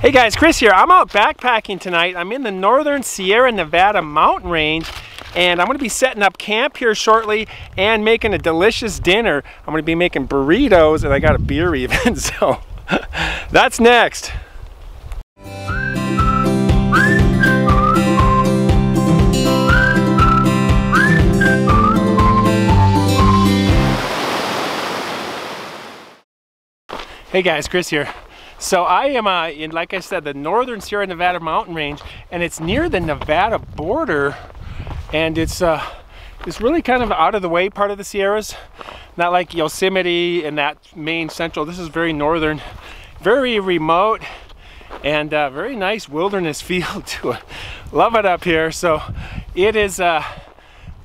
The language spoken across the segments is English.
Hey guys, Chris here. I'm out backpacking tonight. I'm in the northern Sierra Nevada mountain range, and I'm going to be setting up camp here shortly and making a delicious dinner. I'm going to be making burritos, and I got a beer even, so that's next. Hey guys, Chris here. So I am in, like I said, the northern Sierra Nevada mountain range, and it's near the Nevada border, and it's really kind of out of the way part of the Sierras, not like Yosemite and that main central. This is very northern, very remote, and very nice wilderness feel to it. Love it up here. So it is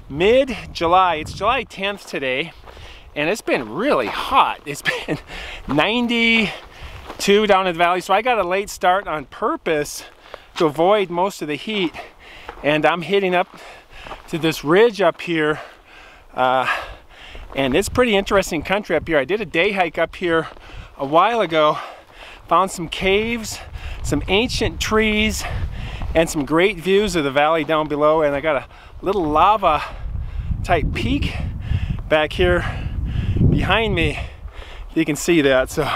mid-July. It's July 10th today, and it's been really hot. It's been 92 down in the valley, so I got a late start on purpose to avoid most of the heat, and I'm heading up to this ridge up here, and it's pretty interesting country up here. I did a day hike up here a while ago, found some caves, some ancient trees, and some great views of the valley down below, and I got a little lava type peak back here behind me, if you can see that. So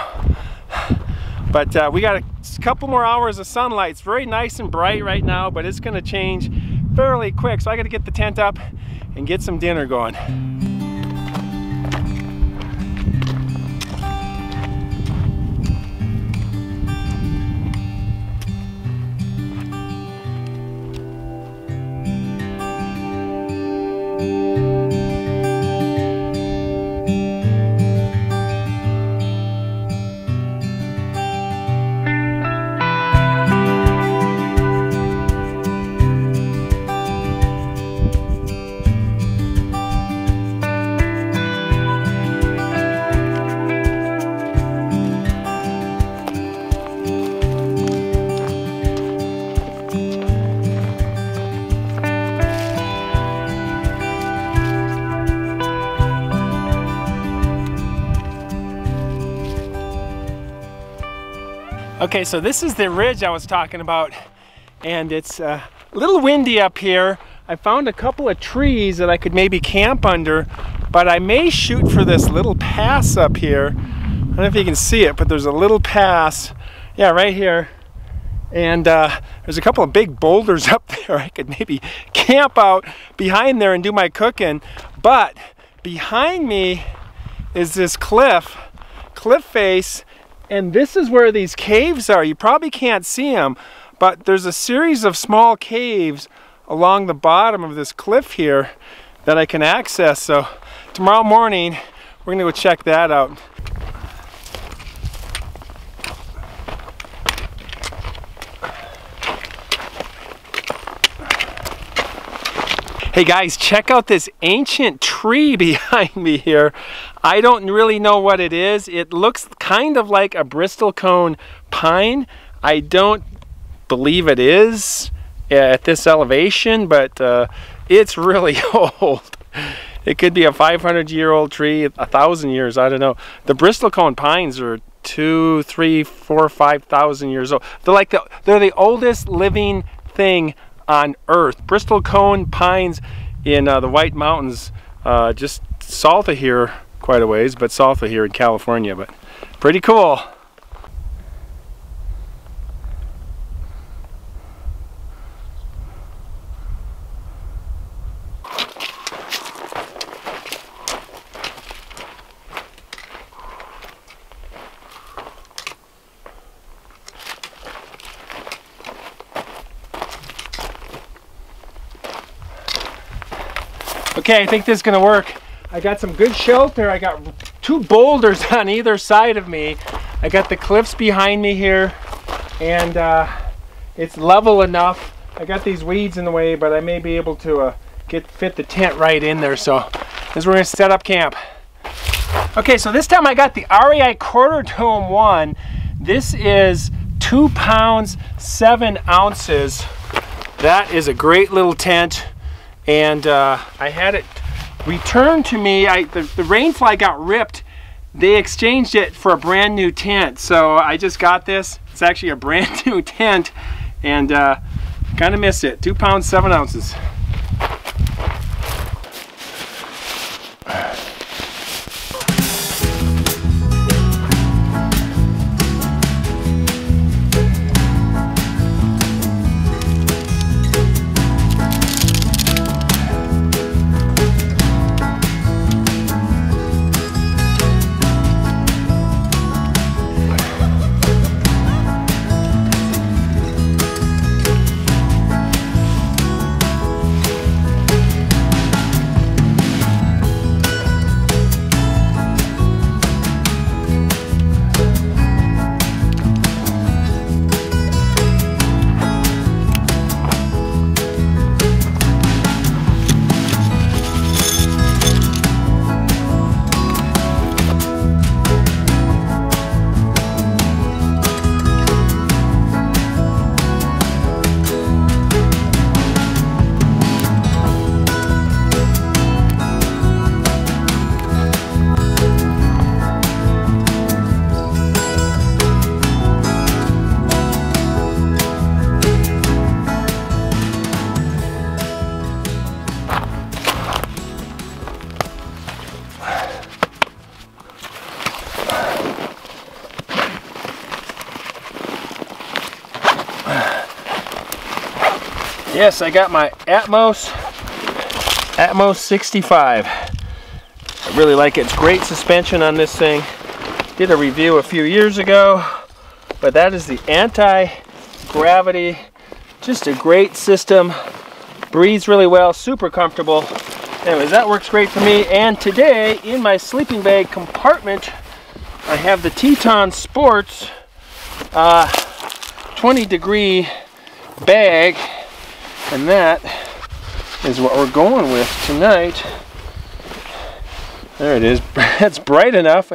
but we got a couple more hours of sunlight. It's very nice and bright right now, but it's gonna change fairly quick. So I gotta get the tent up and get some dinner going. Okay, so this is the ridge I was talking about, and it's a little windy up here. I found a couple of trees that I could maybe camp under, but I may shoot for this little pass up here. I don't know if you can see it, but there's a little pass, yeah, right here. And there's a couple of big boulders up there. I could maybe camp out behind there and do my cooking. But behind me is this cliff face. And this is where these caves are. You probably can't see them, but there's a series of small caves along the bottom of this cliff here that I can access. So tomorrow morning, we're gonna go check that out. Hey guys, check out this ancient tree behind me here. I don't really know what it is. It looks kind of like a Bristol cone pine. I don't believe it is at this elevation, but it's really old. It could be a 500-year-old tree, 1,000 years, I don't know. The Bristol cone pines are 2, 3, 4, 5,000 years old. They're like they're the oldest living thing on earth. Bristol cone pines in the White Mountains, just south of here quite a ways, but south of here in California, but pretty cool. Okay, I think this is gonna work. I got some good shelter. I got two boulders on either side of me. I got the cliffs behind me here, and it's level enough. I got these weeds in the way, but I may be able to fit the tent right in there. So this is where we're gonna set up camp. Okay, so this time I got the REI Quarter Dome 1. This is 2 pounds, 7 ounces. That is a great little tent. And I had it returned to me. The rain fly got ripped They exchanged it for a brand new tent, so I just got this. It's actually a brand new tent, and kind of missed it. 2 pounds 7 ounces. Yes, I got my Atmos 65. I really like it. It's great suspension on this thing. Did a review a few years ago, but that is the anti-gravity. Just a great system. Breathes really well, super comfortable. Anyways, that works great for me. And today, in my sleeping bag compartment, I have the Teton Sports 20-degree bag. And that is what we're going with tonight. There it is. That's bright enough.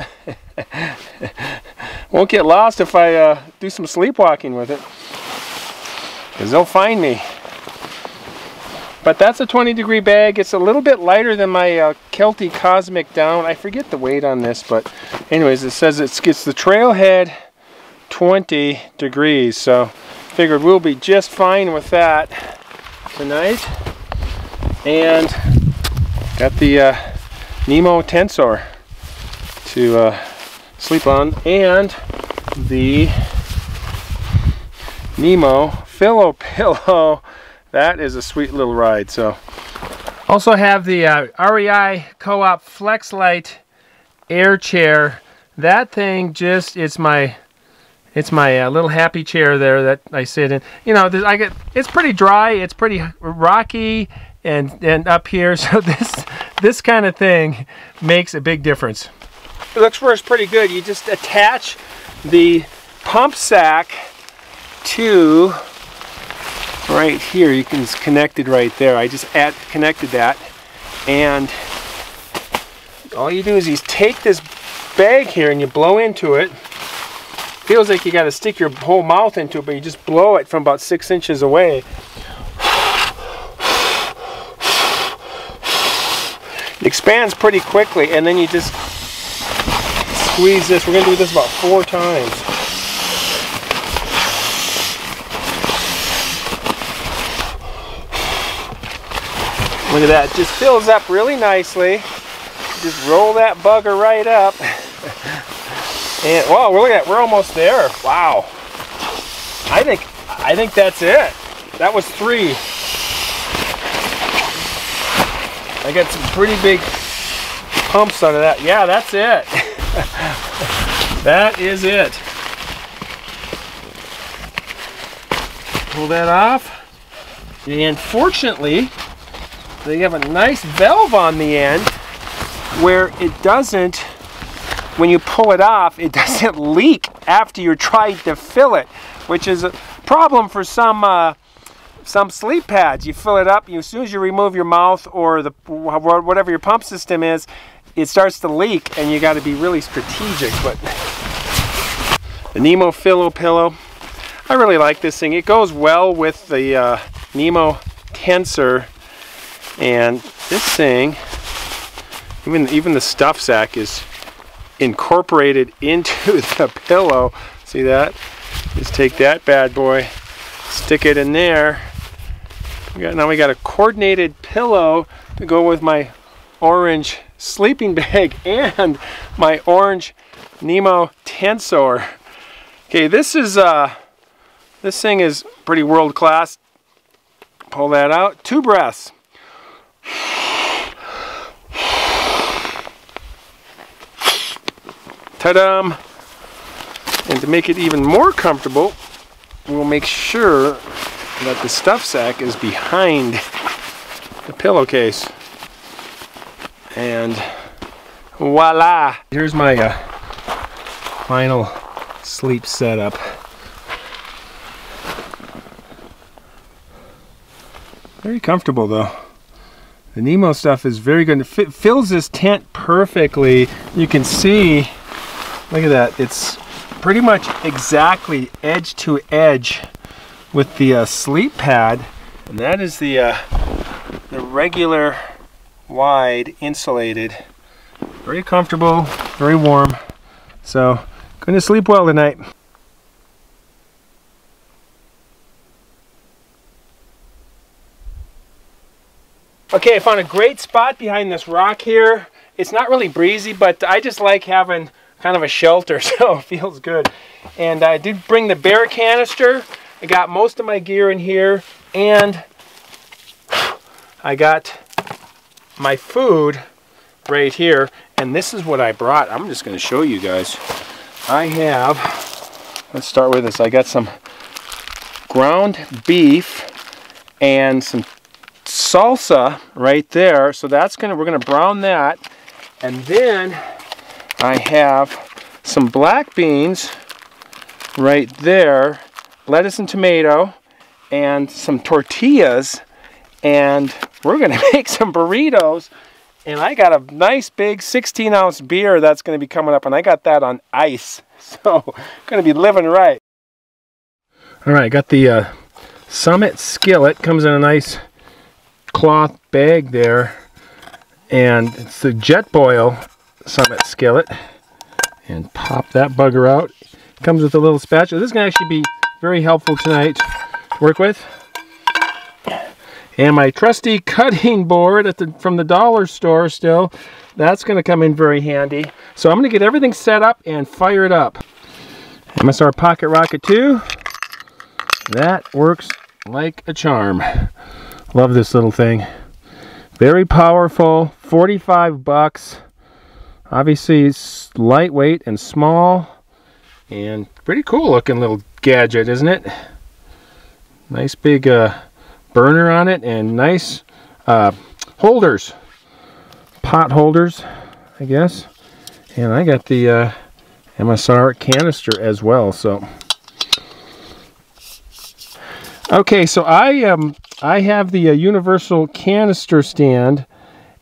Won't get lost if I do some sleepwalking with it, because they'll find me. But that's a 20-degree bag. It's a little bit lighter than my Kelty Cosmic Down. I forget the weight on this, but anyways, it says it's the Trailhead 20 degrees. So figured we'll be just fine with that tonight. And got the Nemo Tensor to sleep on, and the Nemo Fillo pillow. That is a sweet little ride. So also have the REI co-op flex Lite air chair. That thing just, it's my little happy chair there that I sit in. You know, it's pretty dry, it's pretty rocky, and up here. So this kind of thing makes a big difference. It looks for us pretty good. You just attach the pump sack to right here. You can connect it right there. I just connected that, and all you do is you take this bag here and you blow into it. Feels like you got to stick your whole mouth into it, but you just blow it from about 6 inches away. It expands pretty quickly, and then you just squeeze this. We're going to do this about 4 times. Look at that. It just fills up really nicely. Just roll that bugger right up. And whoa, look at that, we're almost there. Wow. I think that's it. That was 3. I got some pretty big pumps out of that. Yeah, that's it. That is it. Pull that off. And fortunately, they have a nice valve on the end where it doesn't, when you pull it off, it doesn't leak after you try to fill it, which is a problem for some sleep pads. You fill it up, as soon as you remove your mouth or the whatever your pump system is, it starts to leak, and you got to be really strategic. But the Nemo Fillo pillow, I really like this thing. It goes well with the Nemo Tensor, and this thing, even the stuff sack is incorporated into the pillow. See that? Just take that bad boy, stick it in there. Now we got a coordinated pillow to go with my orange sleeping bag and my orange Nemo Tensor. Okay, this is this thing is pretty world class. Pull that out. 2 breaths. Ta-da! And to make it even more comfortable, we'll make sure that the stuff sack is behind the pillowcase. And voila! Here's my final sleep setup. Very comfortable though. The Nemo stuff is very good. It fills this tent perfectly. You can see, look at that. It's pretty much exactly edge to edge with the sleep pad. And that is the regular wide insulated. Very comfortable, very warm. So, gonna sleep well tonight. Okay, I found a great spot behind this rock here. It's not really breezy, but I just like having kind of a shelter, so it feels good. And I did bring the bear canister. I got most of my gear in here, and I got my food right here, and this is what I brought. I'm just going to show you guys. I have, let's start with this. I got some ground beef and some salsa right there, so that's gonna, we're gonna brown that. And then I have some black beans right there, lettuce and tomato, and some tortillas, and we're gonna make some burritos. And I got a nice big 16-ounce beer that's gonna be coming up, and I got that on ice, so gonna be living right. All right, got the Summit Skillet. Comes in a nice cloth bag there, and it's the Jetboil Summit Skillet. And pop that bugger out. Comes with a little spatula. This is gonna actually be very helpful tonight to work with. And my trusty cutting board at from the dollar store still. That's going to come in very handy. So I'm going to get everything set up and fire it up. MSR Pocket Rocket 2. That works like a charm. Love this little thing. Very powerful. $45. Obviously it's lightweight and small. And pretty cool looking little gadget, isn't it? Nice big burner on it, and nice holders, pot holders, I guess. And I got the MSR canister as well. So okay, so I have the universal canister stand,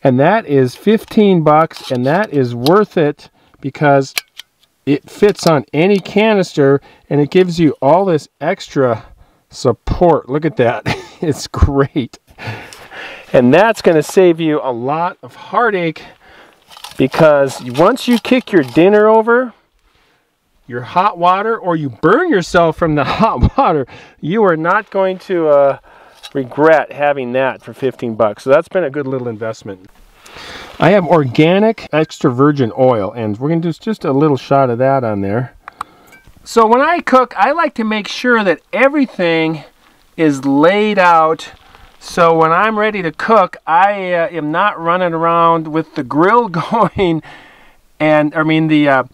and that is $15, and that is worth it because it fits on any canister, and it gives you all this extra support. Look at that. It's great. And that's going to save you a lot of heartache, because once you kick your dinner over, your hot water, or you burn yourself from the hot water, you are not going to regret having that for $15. So that's been a good little investment. I have organic extra virgin oil, and we're going to do just a little shot of that on there. So when I cook, I like to make sure that everything is laid out, so when I'm ready to cook, I am not running around with the grill going, and I mean the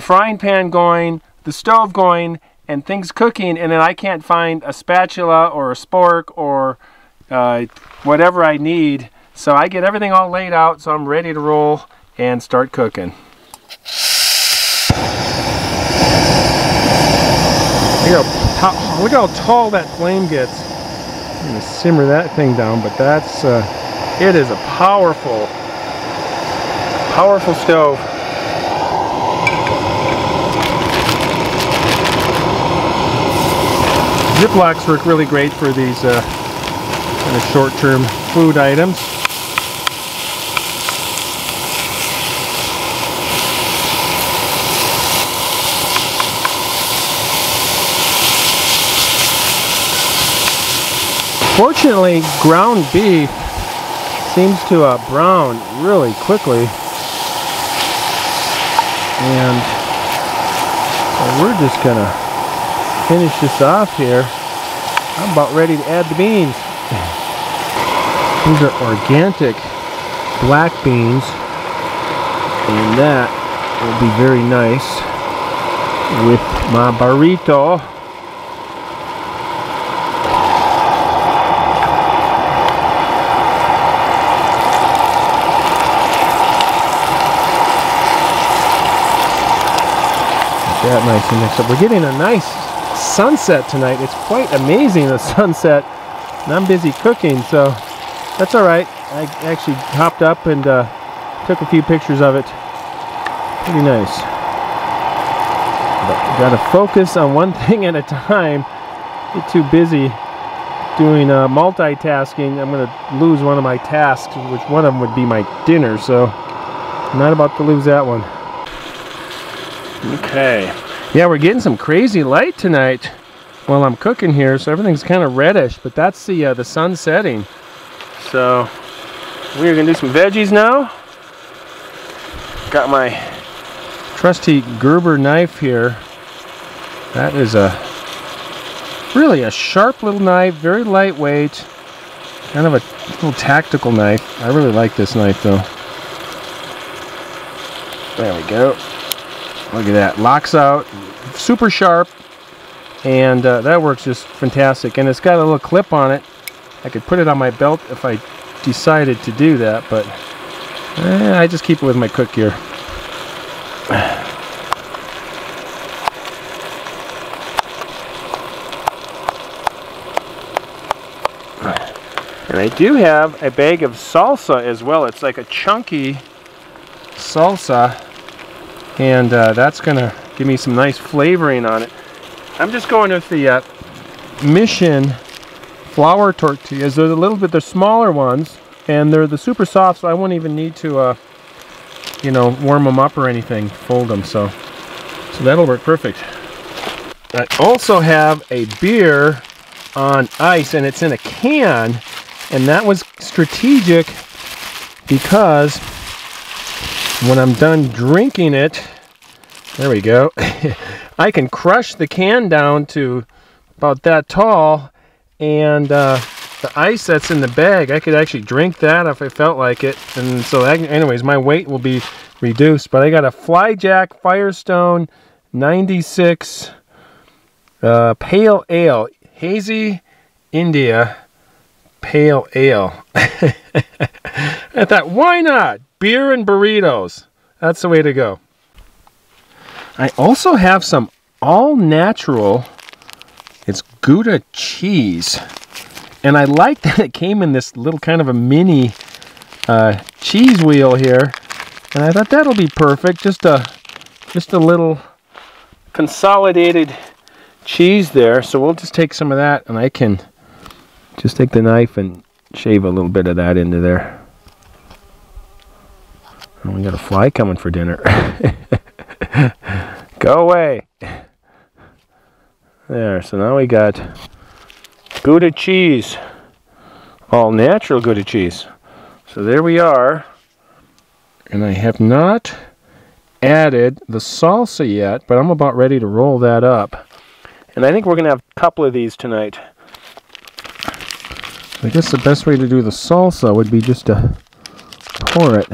frying pan going, the stove going, and things cooking, and then I can't find a spatula or a spork or whatever I need. So I get everything all laid out, so I'm ready to roll and start cooking. Look how tall that flame gets. I'm going to simmer that thing down, but that's, it is a powerful, powerful stove. Ziplocs work really great for these kind of short-term food items. Unfortunately, ground beef seems to brown really quickly, and we're just gonna finish this off here. I'm about ready to add the beans. These are organic black beans, and that will be very nice with my burrito. That nice and mixed up. We're getting a nice sunset tonight. It's quite amazing, the sunset, and I'm busy cooking, so that's all right. I actually hopped up and took a few pictures of it. Pretty nice. But you gotta focus on one thing at a time. Get too busy doing multitasking, I'm gonna lose one of my tasks, which one of them would be my dinner, so I'm not about to lose that one. Okay, yeah, we're getting some crazy light tonight while I'm cooking here, so everything's kind of reddish, but that's the sun setting. So we're gonna do some veggies now. Got my trusty Gerber knife here. That is really a sharp little knife, very lightweight, kind of a little tactical knife. I really like this knife though. There we go. Look at that, locks out, super sharp, and that works just fantastic. And it's got a little clip on it. I could put it on my belt if I decided to do that, but I just keep it with my cook gear. And I do have a bag of salsa as well. It's like a chunky salsa, and that's gonna give me some nice flavoring on it. I'm just going with the Mission Flour Tortillas. They're a little bit, they're smaller ones, and they're the super soft, so I won't even need to, you know, warm them up or anything, fold them, so that'll work perfect. I also have a beer on ice, and it's in a can, and that was strategic because when I'm done drinking it, there we go, I can crush the can down to about that tall, and the ice that's in the bag, I could actually drink that if I felt like it. And so anyways, my weight will be reduced. But I got a Flyjack Firestone 96 Pale Ale, Hazy India Pale Ale. I thought, why not? Beer and burritos, that's the way to go. I also have some all-natural, it's Gouda cheese, and I like that it came in this little kind of a mini cheese wheel here, and I thought that'll be perfect, just a little consolidated cheese there. So we'll just take some of that, and I can just take the knife and shave a little bit of that into there. We got a fly coming for dinner. Go away. There, so now we got Gouda cheese, all natural Gouda cheese. So there we are. And I have not added the salsa yet, but I'm about ready to roll that up. And I think we're gonna have a couple of these tonight. I guess the best way to do the salsa would be just to pour it.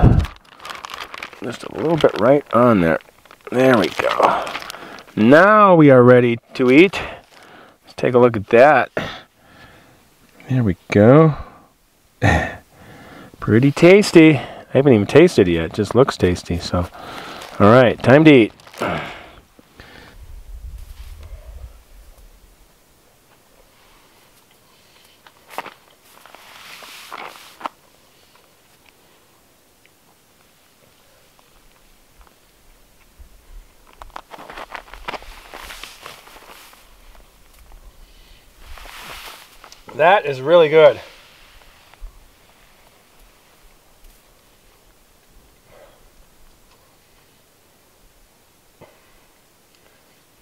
Just a little bit right on there. There we go. Now we are ready to eat. Let's take a look at that. There we go. Pretty tasty. I haven't even tasted it yet. It just looks tasty. So, all right, time to eat. That is really good.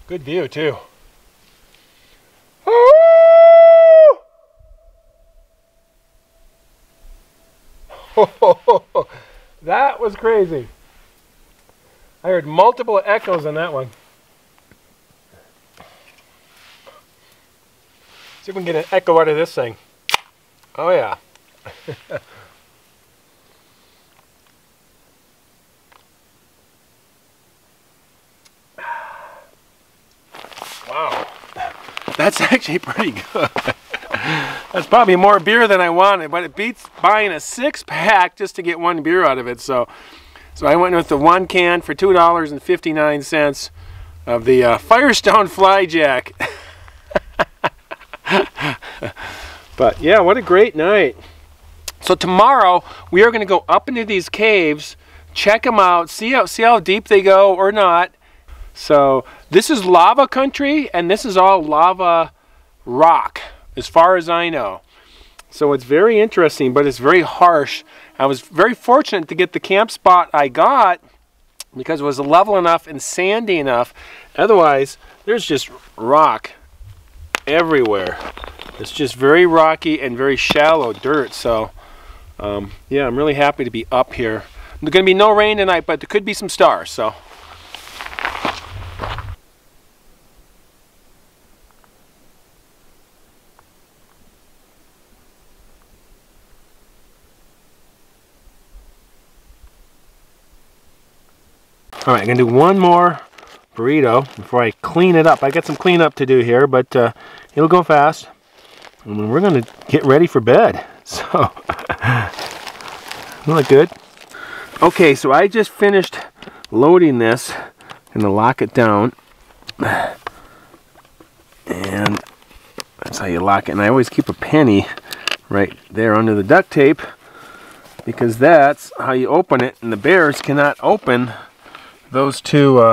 Good view too. was crazy. I heard multiple echoes on that one. See if we can get an echo out of this thing. Oh yeah. Wow. That's actually pretty good. That's probably more beer than I wanted, but it beats buying a six-pack just to get one beer out of it. So I went with the one can for $2.59 of the Firestone Flyjack. But yeah, what a great night. So tomorrow we are going to go up into these caves, check them out, see how deep they go or not. So this is lava country, and this is all lava rock as far as I know. So it's very interesting, but it's very harsh. I was very fortunate to get the camp spot I got because it was level enough and sandy enough. Otherwise, there's just rock everywhere. It's just very rocky and very shallow dirt. So yeah, I'm really happy to be up here. There's gonna be no rain tonight, but there could be some stars. So all right, I'm gonna do one more burrito before I clean it up. I got some cleanup to do here, but it'll go fast. And we're gonna get ready for bed. So, look good. Okay, so I just finished loading this. I'm gonna lock it down. And that's how you lock it. And I always keep a penny right there under the duct tape because that's how you open it. And the bears cannot open those two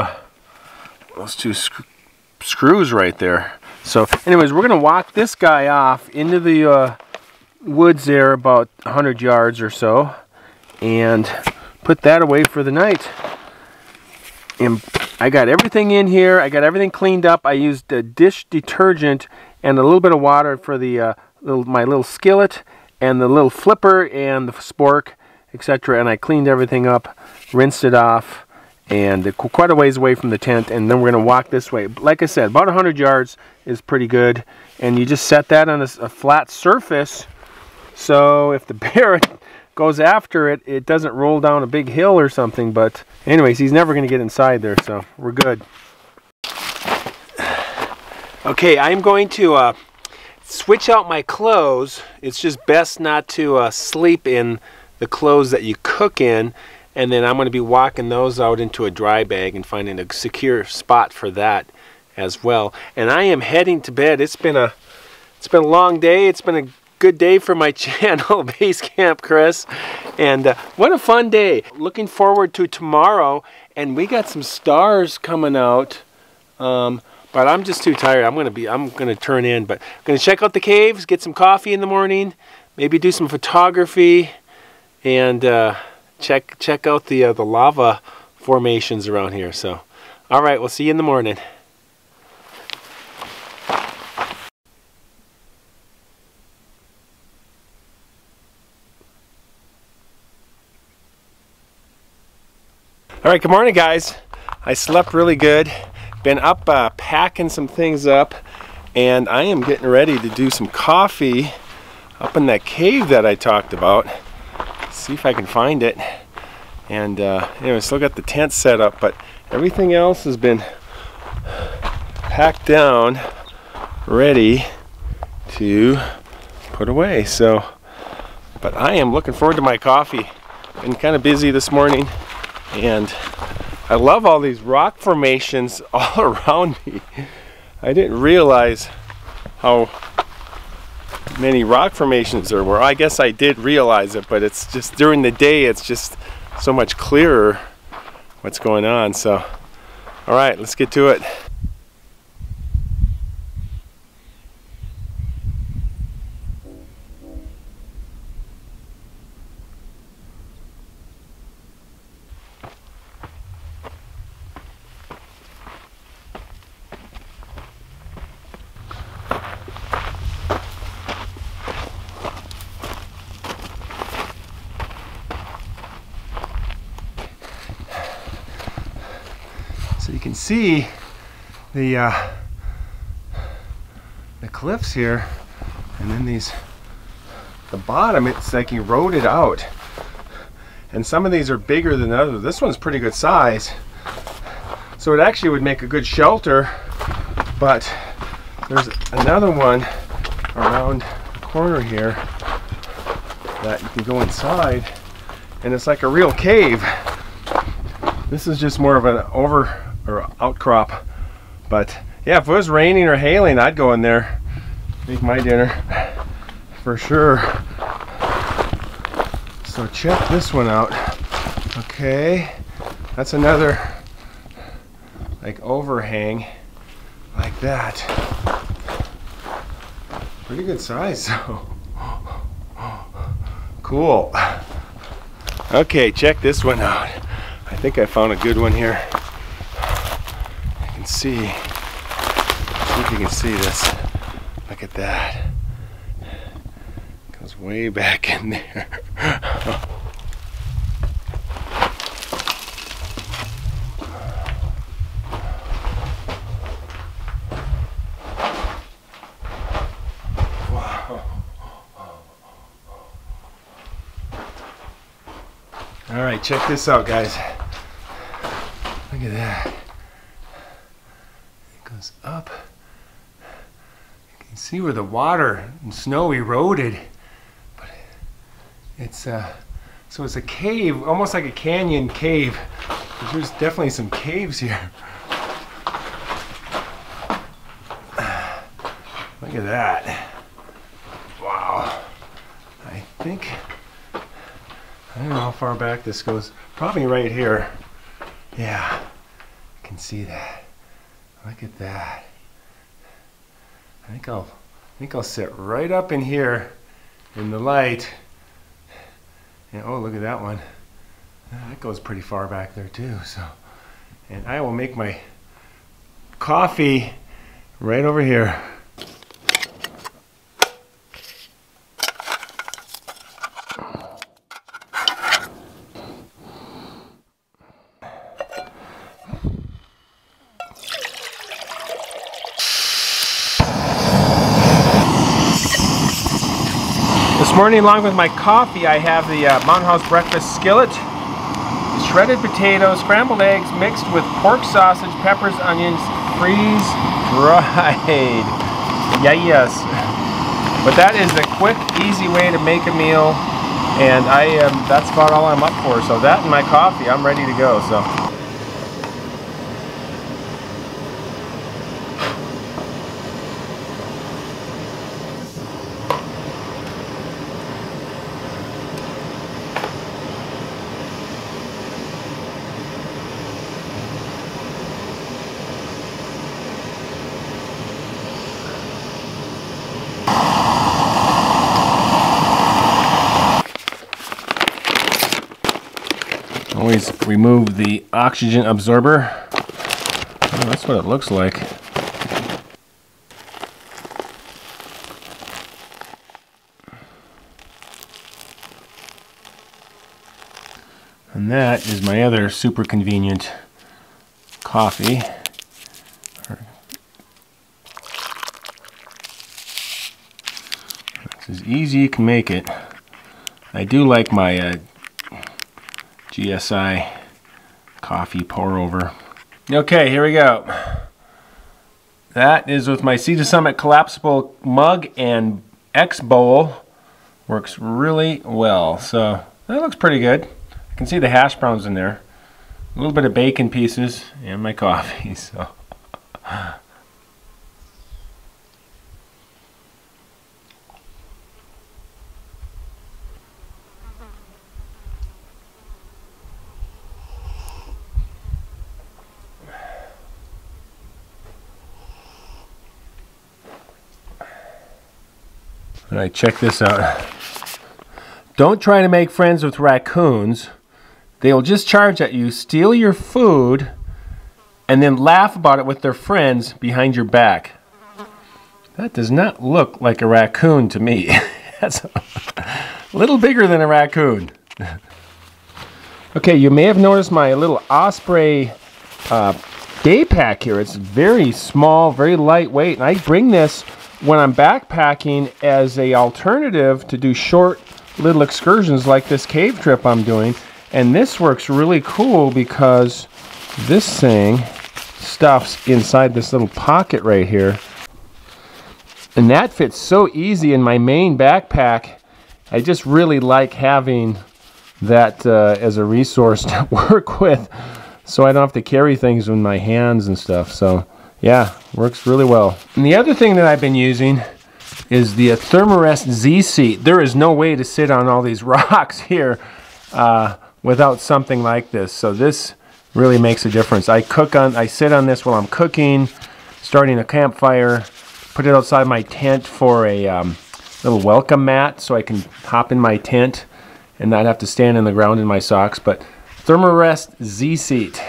screws right there. So anyways, we're gonna walk this guy off into the woods there about 100 yards or so and put that away for the night. And I got everything in here. I got everything cleaned up. I used a dish detergent and a little bit of water for the my little skillet and the little flipper and the spork, etc. And I cleaned everything up, rinsed it off, and quite a ways away from the tent, and then we're gonna walk this way. Like I said, about 100 yards is pretty good, and you just set that on a flat surface, so if the bear goes after it, it doesn't roll down a big hill or something, but anyways, he's never gonna get inside there, so we're good. Okay, I'm going to switch out my clothes. It's just best not to sleep in the clothes that you cook in, and then I'm going to be walking those out into a dry bag and finding a secure spot for that as well. And I am heading to bed. It's been a long day. It's been a good day for my channel, Basecamp Chris. And what a fun day. Looking forward to tomorrow. And we got some stars coming out. But I'm just too tired. I'm going to turn in. But I'm going to check out the caves, get some coffee in the morning, maybe do some photography, and check out the lava formations around here. So, all right, we'll see you in the morning. All right, good morning, guys. I slept really good. Been up packing some things up, and I am getting ready to do some coffee up in that cave that I talked about. See if I can find it. And anyway, still got the tent set up, but everything else has been packed down, ready to put away. So, but I am looking forward to my coffee. Been kind of busy this morning, and I love all these rock formations all around me. I didn't realize how many rock formations there were. I guess I did realize it, but it's just during the day it's just so much clearer what's going on. So all right, let's get to it. So you can see the cliffs here, and then the bottom, it's like eroded out. And some of these are bigger than the other. This one's pretty good size. So it actually would make a good shelter, but there's another one around the corner here that you can go inside, and it's like a real cave. This is just more of an over or outcrop. But yeah, if it was raining or hailing, I'd go in there, make my dinner for sure. So check this one out. Okay, that's another like overhang like that. Pretty good size, so cool. Okay, check this one out. I think I found a good one here. You can see, I think you can see this. Look at that. Goes way back in there. Wow. All right, check this out, guys. Look at that. It goes up. You can see where the water and snow eroded. It's so it's a cave, almost like a canyon cave. There's definitely some caves here. Look at that. Wow. I don't know how far back this goes. Probably right here. Yeah, you can see that. Look at that. I think I'll sit right up in here in the light. And oh, look at that one. That goes pretty far back there too. So, and I will make my coffee right over here. This morning, along with my coffee, I have the Mountain House breakfast skillet. Shredded potatoes, scrambled eggs mixed with pork sausage, peppers, onions, freeze-dried. Yeah, yes. But that is a quick, easy way to make a meal, and that's about all I'm up for. So that and my coffee, I'm ready to go. So. Always remove the oxygen absorber. Oh, that's what it looks like. And that is my other super convenient coffee. It's as easy as you can make it. I do like my GSI coffee pour over. Okay, here we go. That is with my Sea to Summit collapsible mug and X bowl. Works really well. So that looks pretty good. I can see the hash browns in there. A little bit of bacon pieces and my coffee. So. All right, check this out. Don't try to make friends with raccoons. They'll just charge at you, steal your food, and then laugh about it with their friends behind your back. That does not look like a raccoon to me. That's a little bigger than a raccoon. Okay, you may have noticed my little Osprey day pack here. It's very small, very lightweight, and I bring this when I'm backpacking as an alternative to do short little excursions like this cave trip I'm doing. And this works really cool because this thing stuffs inside this little pocket right here. And that fits so easy in my main backpack. I just really like having that as a resource to work with, so I don't have to carry things in my hands and stuff. So yeah, works really well. And the other thing that I've been using is the Thermarest Z Seat. There is no way to sit on all these rocks here without something like this. So this really makes a difference. I sit on this while I'm cooking, starting a campfire, put it outside my tent for a little welcome mat so I can hop in my tent and not have to stand on the ground in my socks. But Thermarest Z Seat.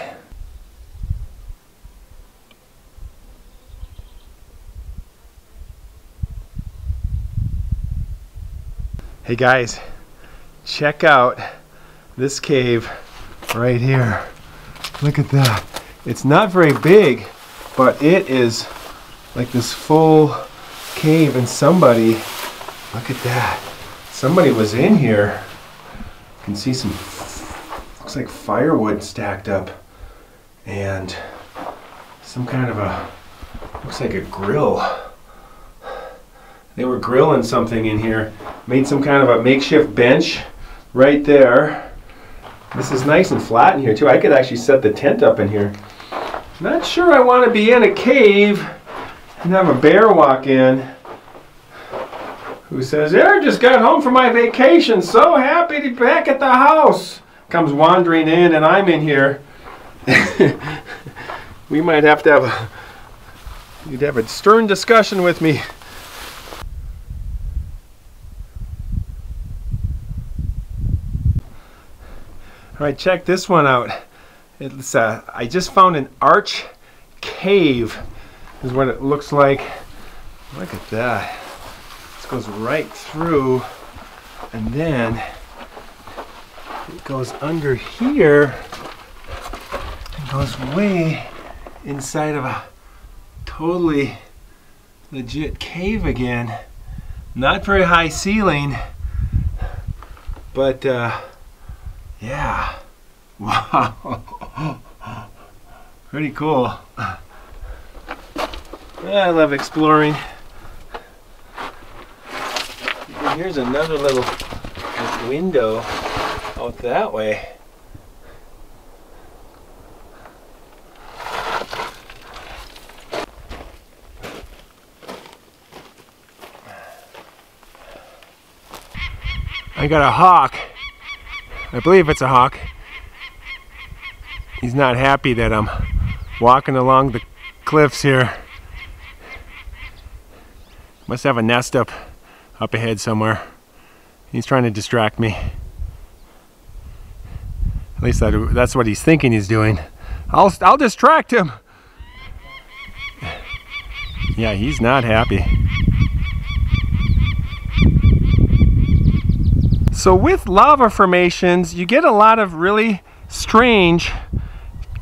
Hey guys, check out this cave right here. Look at that. It's not very big, but it is like this full cave, and somebody, look at that. Somebody was in here. You can see some, looks like firewood stacked up, and some kind of a, looks like a grill. They were grilling something in here. Made some kind of a makeshift bench right there. This is nice and flat in here too. I could actually set the tent up in here. Not sure I want to be in a cave and have a bear walk in who says, "Eric, just got home from my vacation. So happy to be back at the house." Comes wandering in and I'm in here. We might have to have a, you'd have a stern discussion with me. All right, check this one out. It's I just found an arch cave is what it looks like. Look at that. This goes right through, and then it goes under here and goes way inside of a totally legit cave again. Not very high ceiling, but yeah, wow, pretty cool. I love exploring. Here's another little window out that way. I got a hawk. I believe it's a hawk. He's not happy that I'm walking along the cliffs here. Must have a nest up ahead somewhere. He's trying to distract me. At least that's what he's thinking he's doing. I'll distract him. Yeah, he's not happy. So with lava formations, you get a lot of really strange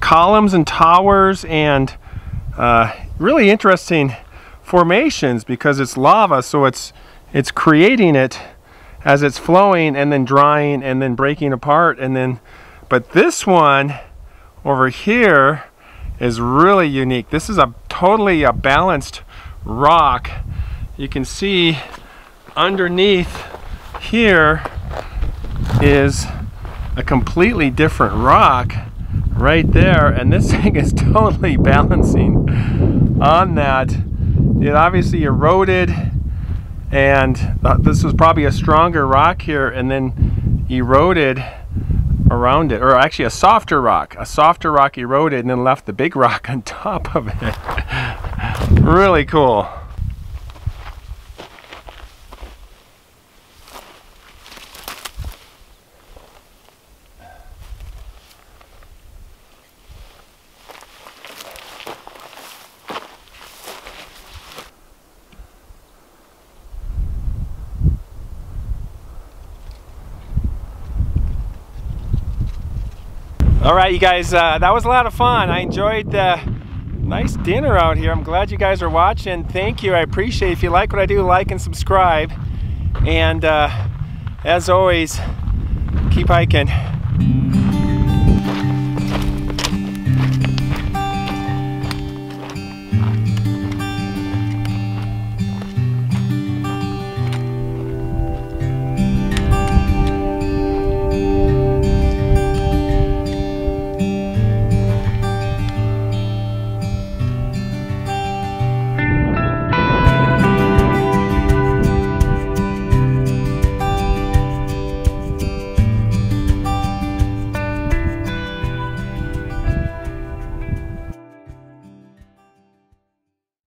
columns and towers and really interesting formations because it's lava, so it's creating it as it's flowing and then drying and then breaking apart and then, but this one over here is really unique. This is a totally a balanced rock. You can see underneath here is a completely different rock right there, and this thing is totally balancing on that. It obviously eroded, and this was probably a stronger rock here and then eroded around it, or actually a softer rock eroded and then left the big rock on top of it. Really cool. All right, you guys, that was a lot of fun. I enjoyed the Nice dinner out here. I'm glad you guys are watching. Thank you. I appreciate it. If you like what I do, like and subscribe. And as always, keep hiking.